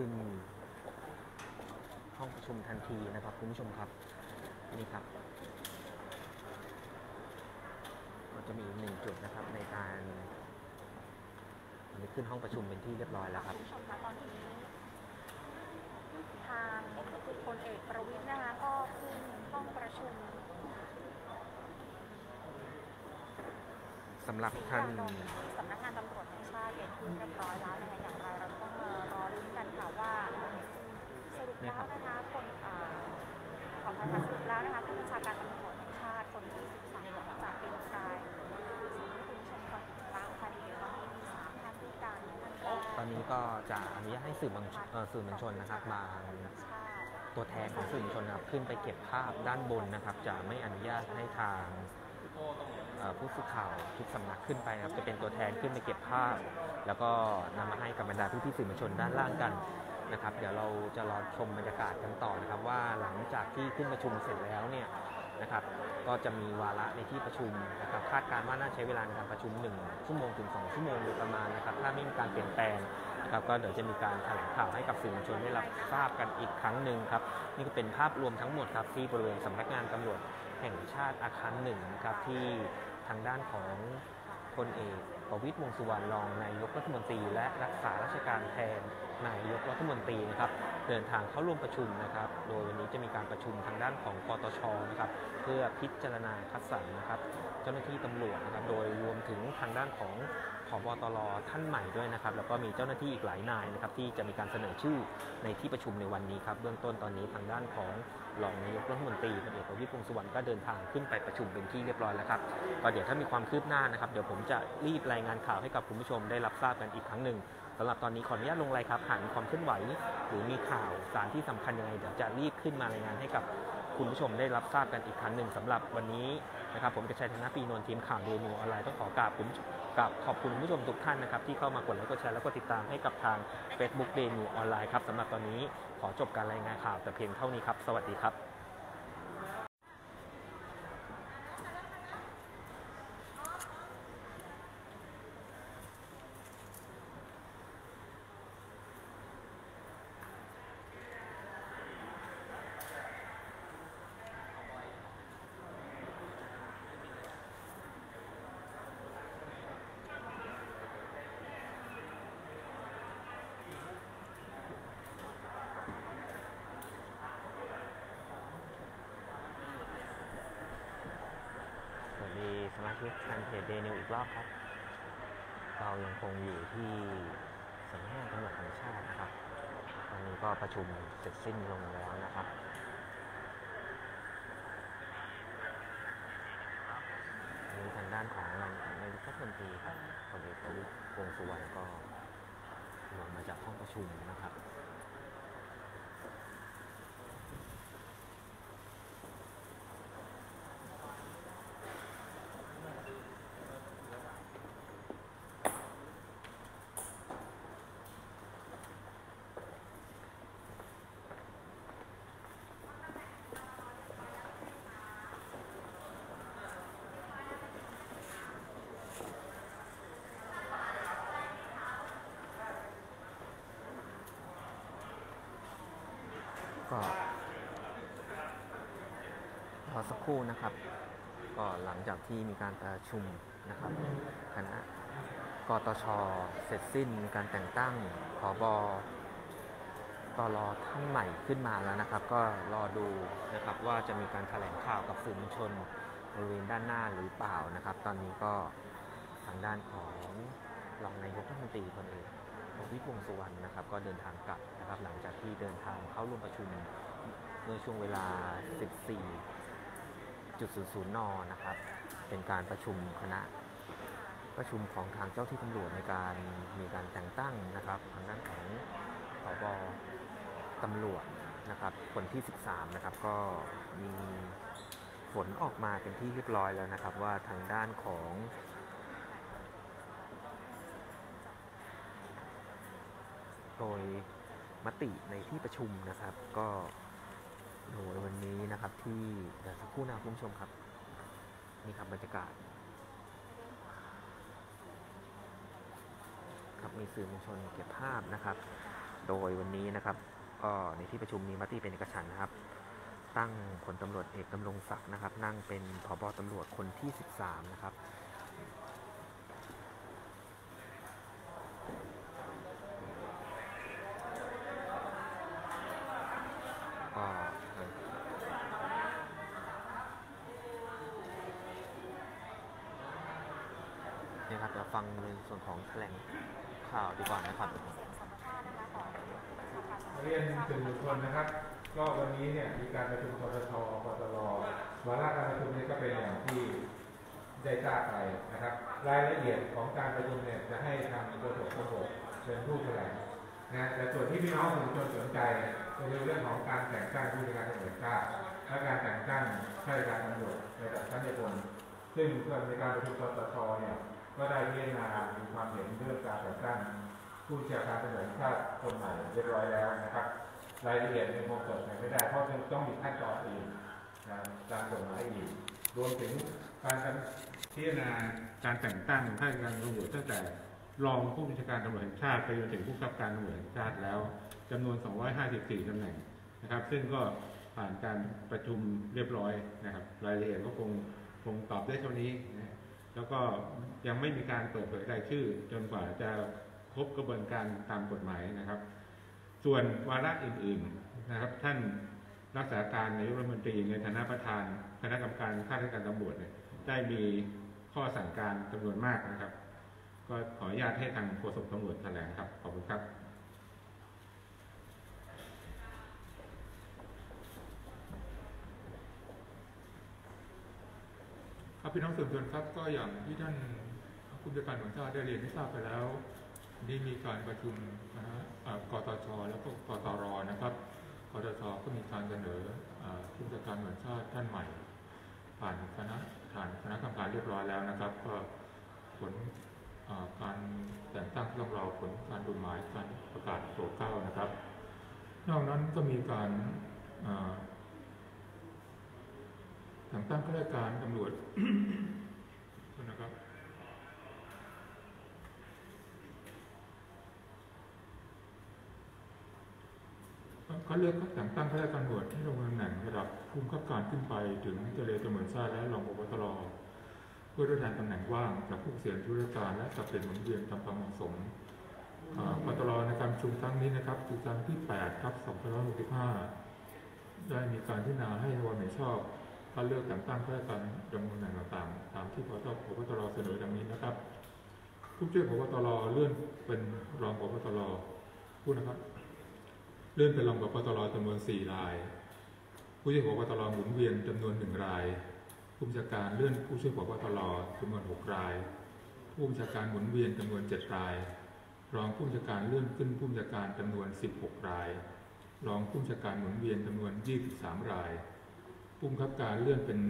ขึ้นห้องประชุมทันทีนะครับคุณผู้ชมครับนี่ครับก็จะมี1 จุดนะครับในการขึ้นห้องประชุมเป็นที่เรียบร้อยแล้วครับทางพลเอกประวิตรนะคะก็ขึ้นห้องประชุมสำหรับท่านสำนักงานตำรวจแห่งชาติเป็นที่เรียบร้อยแล้วนะคะอย่างไรเราต้องรอลุ้นกันค่ะว่าสรุปแล้วนะคะคนของทางการสรุปแล้วนะคะผู้บัญชาการตำรวจแห่งชาติคนที่13จากเป็นชายซึ่งคุณชมความติดตามคดีตอนนี้มี3 ท่านด้วยกันตอนนี้ก็จะอนุญาตให้สื่อมวลชนนะครับมาตัวแทนของสื่อมวลชนนะครับขึ้นไปเก็บภาพด้านบนนะครับจะไม่อนุญาตให้ทางผู้สื่อข่าวทุกสำนักขึ้นไปนะครับจะเป็นตัวแทนขึ้นไปเก็บภาพแล้วก็นำมาให้กับบรรดาผู้ที่สื่อมวลชนด้านล่างกันนะครับเดี๋ยวเราจะรอชมบรรยากาศกันต่อนะครับว่าหลังจากที่ขึ้นประชุมเสร็จแล้วเนี่ยนะครับก็จะมีวาระในที่ประชุมนะครับคาดการณ์ว่าน่าใช้เวลาในการประชุม1 ชั่วโมงถึง 2 ชั่วโมงโดยประมาณนะครับถ้าไม่มีการเปลี่ยนแปลงนะครับก็เดี๋ยวจะมีการแถลงข่าวให้กับสื่อมวลชนได้รับทราบกันอีกครั้งหนึ่งครับนี่ก็เป็นภาพรวมทั้งหมดครับที่บริเวณสำนักงานตำรวจแห่งชาติอาคาร1นะครับที่ทางด้านของพลเอกประวิตร วงษ์สุวรรณรองนายกรัฐมนตรีและรักษาราชการแทนนายกรัฐมนตรีนะครับเดินทางเข้าร่วมประชุมนะครับโดยวันนี้จะมีการประชุมทางด้านของปตช.นะครับเพื่อพิจารณาคัดสรรนะครับเจ้าหน้าที่ตำรวจนะครับโดยรวมถึงทางด้านของผบ.ตร.ท่านใหม่ด้วยนะครับแล้วก็มีเจ้าหน้าที่อีกหลายนายนะครับที่จะมีการเสนอชื่อในที่ประชุมในวันนี้ครับเบื้องต้นตอนนี้ทางด้านของรองนายกรัฐมนตรีพลเอกประวิตร วงษ์สุวรรณก็เดินทางขึ้นไปประชุมเป็นที่เรียบร้อยแล้วครับก็เดี๋ยวถ้ามีความคืบหน้านะครับเดี๋ยวผมจะรีบรายงานข่าวให้กับคุณผู้ชมได้รับทราบกันอีกครั้งหนึ่งสำหรับตอนนี้ขออนุญาตลงรายครับหากมีความเคลื่อนไหวหรือมีข่าวสารที่สำคัญยังไงเดี๋ยวจะรีบขึ้นมารายงานให้กับคุณผู้ชมได้รับทราบกันอีกครั้งหนึ่งสำหรับวันนี้นะครับผมกระชัยธนปีนนท์ทีมข่าวเดนิวออนไลน์ต้องขอกราบขอบคุณคุณผู้ชมทุกท่านนะครับที่เข้ามากดไลค์กดแชร์แล้วก็ติดตามให้กับทาง Facebook เดนิวออนไลน์ครับสำหรับตอนนี้ขอจบการรายงานข่าวแต่เพียงเท่านี้ครับสวัสดีครับ อบครับเรายังคงอยู่ที่สำนักงานตำรวจแห่งชาตินะครับตอนนี้ก็ประชุมเสร็จสิ้นลงแล้วนะครับมีทางด้านของนายกรัฐมนตรีครับพลเอกประวิตร วงษ์สุวรรณก็ลงมาจากห้องประชุมนะครับก็รอสักครู่นะครับก็หลังจากที่มีการประชุมนะครับคณะกตช.เสร็จสิ้นมีการแต่งตั้งผบ.ตร.ท่านใหม่ขึ้นมาแล้วนะครับก็รอดูนะครับว่าจะมีการแถลงข่าวกับสื่อมวลชนบริเวณด้านหน้าหรือเปล่านะครับตอนนี้ก็ทางด้านของรองนายกรัฐมนตรีคนเอกประวิตร วงษ์สุวรรณนะครับก็เดินทางกลับนะครับหลังจากที่เดินทางเข้าร่วมประชุมเมื่อช่วงเวลา 14.00 น.นะครับเป็นการประชุมคณะประชุมของทางเจ้าที่ตำรวจในการมีการแต่งตั้งนะครับทางด้านของผบ.ตำรวจนะครับคนที่ 13 นะครับก็มีผลออกมาเป็นที่เรียบร้อยแล้วนะครับว่าทางด้านของโดยมติในที่ประชุมนะครับก็โดยวันนี้นะครับที่เดี๋ยวสักครู่นะคุณผู้ชมครับนี่ครับบรรยากาศครับมีสื่อมวลชนเก็บภาพนะครับโดยวันนี้นะครับก็ในที่ประชุมมีมติเป็นเอกฉันท์นะครับตั้งพลตำรวจเอกดำรงศักดิ์นะครับนั่งเป็นผบ.ตำรวจคนที่ 13 นะครับนะครับเราฟังในส่วนของแถลงข่าวดีกว่านะครับเรียนสื่อมวลชนนะครับก็วันนี้เนี่ยมีการประชุมกตช.กตร.วาระการประชุมนี้ก็เป็นอย่างที่ได้ทราบไปนะครับรายละเอียดของการประชุมเนี่ยจะให้ทางกสทช.เป็นผู้แถลงนะแต่ส่วนที่พี่น้องสื่อมวลชนสนใจก็คือเรื่องของการแต่งตั้งผู้ในการตำรวจข้าและการแต่งตั้งข้าราชการตำรวจในระดับชั้นผู้บัญชาการซึ่งเพื่อนในการประชุมกตช.เนี่ยก็ได้พิจารณามีความเห็นเรื่องการแต่งตั้งผู้เชี่ยวชาญตำรวจข้าคนใหม่เรียบร้อยแล้วนะครับรายละเอียดในวงเปิดไม่ได้เพราะต้องมีขั้นตอนอื่นตามกฎหมายอีกรวมถึงการพิจารณาการแต่งตั้งข้าราชการตำรวจตั้งแต่รองผู้บัญชาการตำรวจแห่งชาติไปจนถึงผู้บังคับการตำรวจแห่งชาติแล้วจำนวน254ตำแหน่งนะครับซึ่งก็ผ่านการประชุมเรียบร้อยนะครับรายละเอียดก็คงตอบได้เท่านี้นะแล้วก็ยังไม่มีการเปิดเผยรายชื่อจนกว่าจะครบกระบวนการตามกฎหมายนะครับส่วนวาระอื่นๆนะครับท่านรักษาการนายกรัฐมนตรีในฐานะประธานคณะกรรมการข้าราชการตำรวจได้มีข้อสั่งการจำนวนมากนะครับก็ขออนุญาตให้ทางโฆษกตำรวจแถลงครับขอบคุณครับพี่น้องสื่อมวลชนครับก็อย่างที่ท่านผู้บริการของชาติได้เรียนให้ทราบไปแล้วได้มีการประชุมกตช.แล้วก็กตร.นะครับกตช.ก็มีการเสนอผู้บริการของชาติท่านใหม่ผ่านคณะกรรมการเรียบร้อยแล้วนะครับก็ผลการแต่งตั้งต้องรอผลการดูหมายการประกาศโปรดเกล้านะครับนอกนั้นก็มีการแต่งตั้งข้าราชการตำรวจนะครับเขาเลือกแต่งตั้งข้าราชการตำรวจที่ลงตำแหน่งระดับผู้บังคับการขึ้นไปถึงเจริญตำรวจชาติและรองผบ.ตร.เพื่อทดแทนตำแหน่งว่างจากผู้เสียราชการและสับเปลี่ยนหมุนเวียนตามความเหมาะสมผบ.ตร.ในการประชุมครั้งนี้นะครับคือครั้งที่ 8 ครับ 2565ได้มีการพิจารณาให้ความเห็นชอบ ถ้าเลือกแต่งตั้งข้าราชการดำรงตำแหน่งต่างๆตามที่พบตรเสนอดังนี้นะครับผู้ช่วยพบตรเลื่อนเป็นรองพบตรผู้นะครับเลื่อนเป็นรองพบตรจำนวน4รายผู้ช่วยพบตรหมุนเวียนจำนวน1รายผู้บัญชาการเลื่อนผู้ช่วยพบตรจำนวน6รายผู้บัญชาการหมุนเวียนจำนวน7รายรองผู้บัญชาการเลื่อนขึ้นผู้บัญชาการจำนวน16รายรองผู้บัญชาการหมุนเวียนจำนวน23รายผู้บังคับการเลื่อนเป็น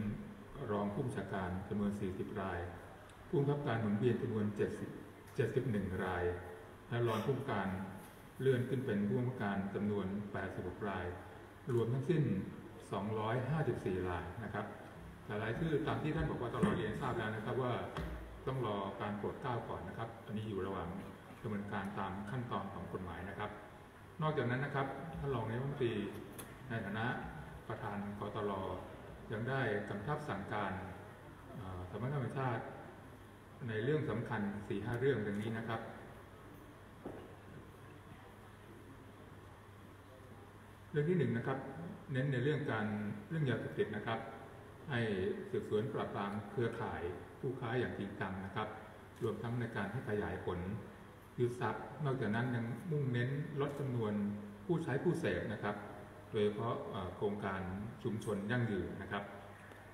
รองผู้บัญชาการจำนวน40รายผู้บังคับการหมุนเวียนจำนวน71รายและรองผู้บังคับการเลื่อนขึ้นเป็นผู้บังคับการจำนวน86รายรวมทั้งสิ้น254รายนะครับแต่รายชื่อตามที่ท่านบอกว่าตลอดเรียนทราบแล้วนะครับว่าต้องรอการโปรดเกล้าก่อนนะครับอันนี้อยู่ระหว่างดำเนินการตามขั้นตอนของกฎหมายนะครับนอกจากนั้นนะครับท่านรองนายกรัฐมนตรีในฐานะประธานกตร.ยังได้กำชับสั่งการสำนักงานตำรวจแห่งชาติในเรื่องสำคัญ 4-5 เรื่องดังนี้นะครับเรื่องที่1นะครับเน้นในเรื่องยาเสพติดนะครับให้สืบสวนปราบปรามเครือข่ายผู้ค้าอย่างจริงจังนะครับรวมทั้งในการให้ขยายผลยึดทรัพย์นอกจากนั้นยังมุ่งเน้นลดจำนวนผู้ใช้ผู้เสพนะครับโดยเฉพาะโครงการชุมชนยั่งยืนนะครับ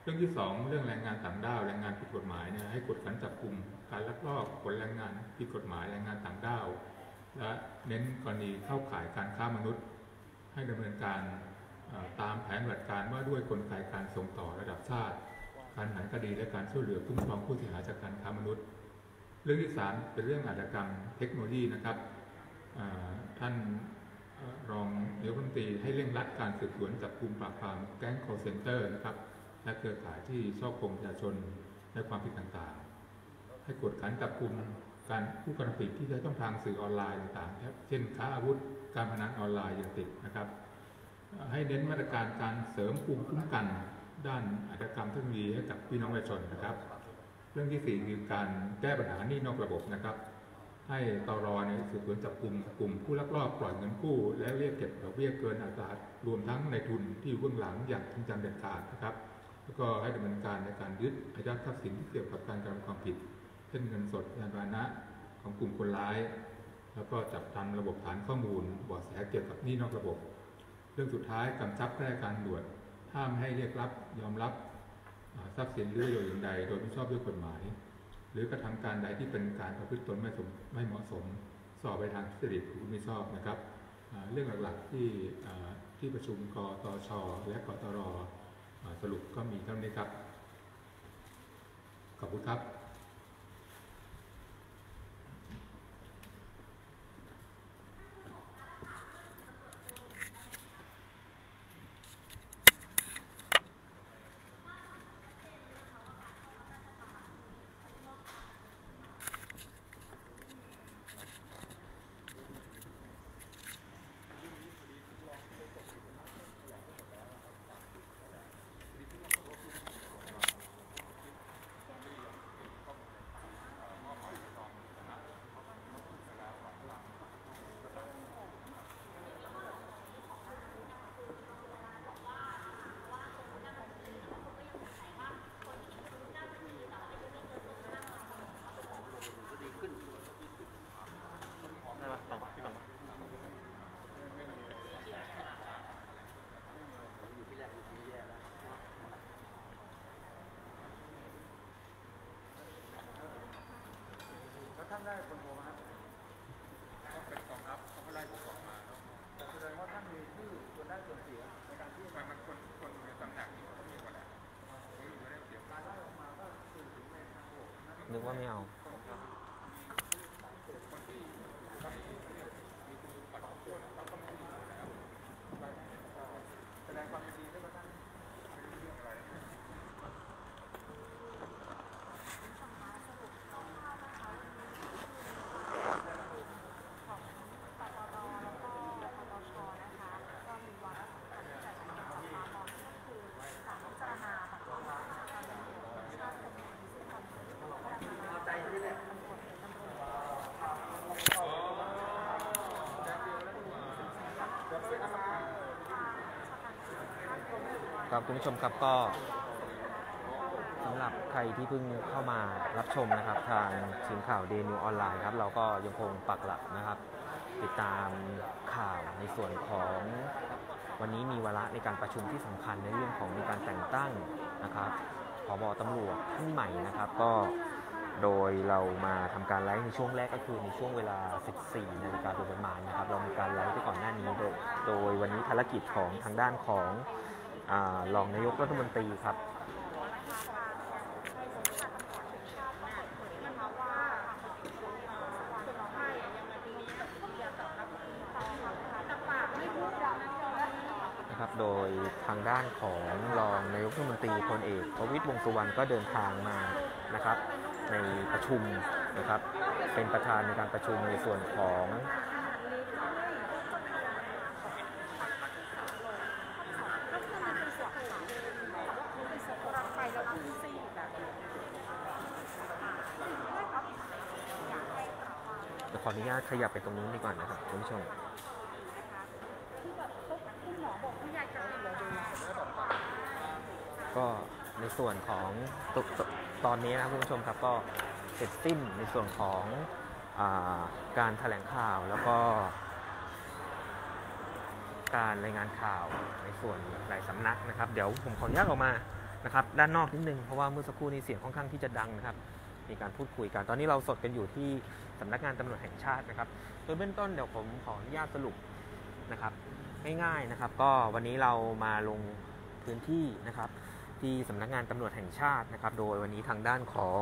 เรื่องที่2เรื่องแรงงานต่างด้าวแรงงานผิดกฎหมายเนี่ยให้กดขันจับกลุ่มการลักลอบขนแรงงานผิดกฎหมายแรงงานต่างด้าวและเน้นกรณีเข้าข่ายการค้ามนุษย์ให้ดำเนินการตามแผนปฏิบัติการว่าด้วยกลไกการส่งต่อระดับชาติการหานคดีและการช่วยเหลือคุ้มครองผู้เสียหายจากการค้ามนุษย์เรื่องที่3เป็นเรื่องอาชญากรรมเทคโนโลยีนะครับท่านรองนายกรัฐมนตรีให้เร่งรัดการสืบสวนจับกลุ่มปราบปรามแก๊ง call center นะครับและเครือข่ายที่ฉ้อโกงประชาชนและความผิดต่างๆให้กวดขันจับกลุ่มการผู้กระทำผิดที่ใช้ช่องทางสื่อออนไลน์ต่างๆเช่นค้าอาวุธการพนันออนไลน์ยาติดนะครับให้เน้นมาตรการการเสริมภูมิคุ้มกันด้านอาชญากรรมเทคโนโลยีให้กับพี่น้องประชาชนนะครับเรื่องที่4คือการแก้ปัญหาหนี้นอกระบบนะครับให้ตร.เนี่ยสืบสวนจับกลุ่มผู้ลักลอบปล่อยเงินกู้และเรียกเก็บดอกเบี้ยเกินอัตรารวมทั้งในทุนที่อยู่เบื้องหลังอย่างจริงจังเด็ดขาดนะครับแล้วก็ให้ดำเนินการในการยึดอายัดทรัพย์สินที่เกี่ยวกับการกระทำความผิดเช่นเงินสดยานพาหนะของกลุ่มคนร้ายแล้วก็จับทำระบบฐานข้อมูลเบาะแสเกี่ยวกับหนี้นอกระบบเรื่องสุดท้ายกำชับแก้การด่วนห้ามให้เรียกรับยอมรับทรัพย์สินหรือประโยชน์อื่นใดโดยไม่ชอบด้วยกฎหมายหรือกระทำการใดที่เป็นการประพฤติตนไม่เหมาะสมส่อไปทางทุจริตหรือไม่ชอบนะครับเรื่องหลักๆที่ประชุมกตช.และกตร.สรุปก็มีเท่านี้ครับขอบคุณครับท่านได้คนโทรมาต้องเป็นกองทัพเขาก็ไล่พวกออกมาแต่แสดงว่าท่านมีชื่อส่วนได้ส่วนเสียในการที่มันคนในตำแหน่งนี้ก็มีหมดแหละไม่ได้เสียการไล่ออกมาก็สื่อถึงในทางโลกนึกว่าไม่เอาครับคุณผู้ชมครับก็ รที่เพิ่งเข้ามารับชมนะครับทางทีมข่าว Day News ออนไลน์ครับเราก็ยังคงปักหลักนะครับติดตามข่าวในส่วนของวันนี้มีวาระในการประชุมที่สำคัญในเรื่องของมีการแต่งตั้งนะครับผบ.ตำรวจท่านใหม่นะครับก็โดยเรามาทำการไลฟ์ในช่วงแรกก็คือในช่วงเวลา 14 นาฬิกาโดยประมาณนะครับเรามีการไลฟ์ไปก่อนหน้านี้โดยวันนี้ภารกิจของทางด้านของรองนายกรัฐมนตรีครับนะครับโดยทางด้านของรองนายกรัฐมนตรีพลเอกประวิตรวงษ์สุวรรณก็เดินทางมานะครับในประชุมนะครับเป็นประธานในการประชุมในส่วนของขออนุญาตขยับไปตรงนี้ดีกว่านะครับคุณผู้ชมก็ในส่วนของตอนนี้นะคุณผู้ชมครับก็เสร็จสิ้นในส่วนของการแถลงข่าวแล้วก็การรายงานข่าวในส่วนหลายสำนักนะครับเดี๋ยวผมขออนุญาตออกมานะครับด้านนอกนิดนึงเพราะว่าเมื่อสักครู่นี้เสียงค่อนข้างที่จะดังนะครับมีการพูดคุยกันตอนนี้เราสดกันอยู่ที่สำนักงานตำรวจแห่งชาตินะครับโดยเบื้องต้นเดี๋ยวผมขออนุญาตสรุปนะครับง่ายๆนะครับก็วันนี้เรามาลงพื้นที่นะครับที่สำนักงานตำรวจแห่งชาตินะครับโดยวันนี้ทางด้านขอ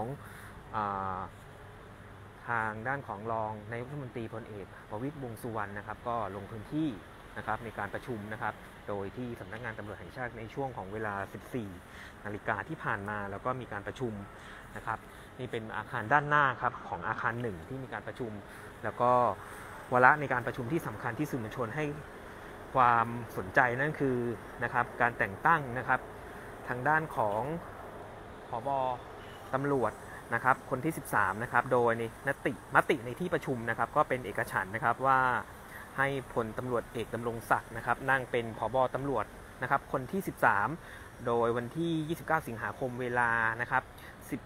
งรองนายกรัฐมนตรีพลเอกประวิตรวงษ์สุวรรณนะครับก็ลงพื้นที่นะครับในการประชุมนะครับโดยที่สำนักงานตำรวจแห่งชาติในช่วงของเวลา 14 นาฬิกาที่ผ่านมาแล้วก็มีการประชุมนะครับนี่เป็นอาคารด้านหน้าครับของอาคารหนึ่งที่มีการประชุมแล้วก็วาระในการประชุมที่สำคัญที่สื่อมวลชนให้ความสนใจนั่นคือนะครับการแต่งตั้งนะครับทางด้านของผบ.ตำรวจนะครับคนที่13นะครับโดยในมติในที่ประชุมนะครับก็เป็นเอกฉันท์นะครับว่าให้พลตำรวจเอกดำรงศักดิ์นะครับนั่งเป็นผบ.ตำรวจนะครับคนที่13โดยวันที่29สิงหาคมเวลานะครับ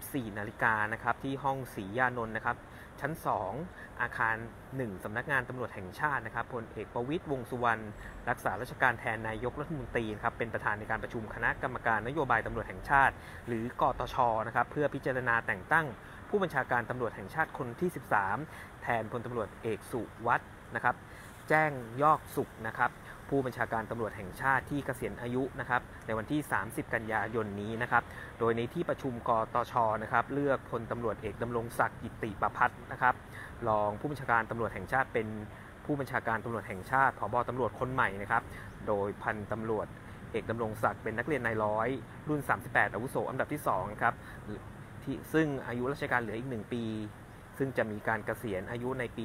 14 นาฬิกานะครับที่ห้องศรียานนท์นะครับชั้น2อาคาร1สำนักงานตำรวจแห่งชาตินะครับพลเอกประวิตรวงษ์สุวรรณรักษาราชการแทนนายกรัฐมนตรีครับเป็นประธานในการประชุมคณะกรรมการนโยบายตำรวจแห่งชาติหรือกตช.นะครับเพื่อพิจารณาแต่งตั้งผู้บัญชาการตำรวจแห่งชาติคนที่13แทนพลตำรวจเอกสุวัฒน์นะครับแจ้งยอกสุขนะครับผู้บัญชาการตำรวจแห่งชาติที่เกษียณอายุนะครับในวันที่30กันยายนนี้นะครับโดยในที่ประชุมกตช.นะครับเลือกพลตำรวจเอกดำรงศักดิ์กิตติประภัสนะครับรองผู้บัญชาการตำรวจแห่งชาติเป็นผู้บัญชาการตำรวจแห่งชาติผบ.ตำรวจคนใหม่นะครับโดยพันตำรวจเอกดำรงศักดิ์เป็นนักเรียนนายร้อยรุ่น38อาวุโสอันดับที่2ครับซึ่งอายุราชการเหลืออีก1ปีซึ่งจะมีการเกษียณอายุในปี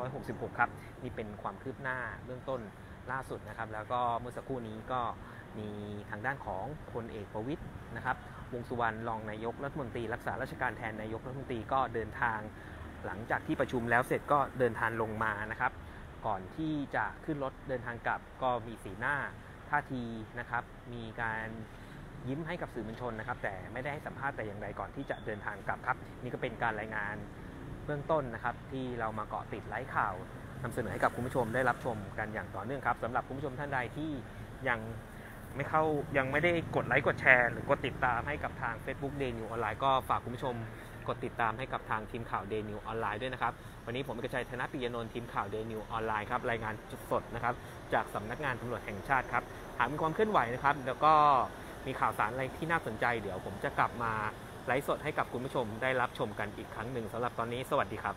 2566ครับนี่เป็นความคืบหน้าเบื้องต้นล่าสุดนะครับแล้วก็เมื่อสักครู่นี้ก็มีทางด้านของพลเอกประวิตรนะครับวงษ์สุวรรณรองนายกรัฐมนตรีรักษาราชการแทนนายกรัฐมนตรีก็เดินทางหลังจากที่ประชุมแล้วเสร็จก็เดินทางลงมานะครับก่อนที่จะขึ้นรถเดินทางกลับก็มีสีหน้าท่าทีนะครับมีการยิ้มให้กับสื่อมวลชนนะครับแต่ไม่ได้ให้สัมภาษณ์แต่อย่างใดก่อนที่จะเดินทางกลับครับนี่ก็เป็นการรายงานเบื้องต้นนะครับที่เรามาเกาะติดไลฟ์ข่าวนำเสนอให้กับคุณผู้ชมได้รับชมกันอย่างต่อเนื่องครับสำหรับคุณผู้ชมท่านใดที่ยังไม่ได้กดไลค์กดแชร์หรือกดติดตามให้กับทาง Facebook Day News ออนไลน์ก็ฝากคุณผู้ชมกดติดตามให้กับทางทีมข่าว Day News ออนไลน์ด้วยนะครับวันนี้ผมเอกชัย ธนปิยานนท์ทีมข่าว Day News ออนไลน์ครับรายงานสดนะครับจากสำนักงานตำรวจแห่งชาติครับหากมีความเคลื่อนไหวนะครับแล้วก็มีข่าวสารอะไรที่น่าสนใจเดี๋ยวผมจะกลับมาไลฟ์สดให้กับคุณผู้ชมได้รับชมกันอีกครั้งหนึ่งสำหรับตอนนี้สวัสดีครับ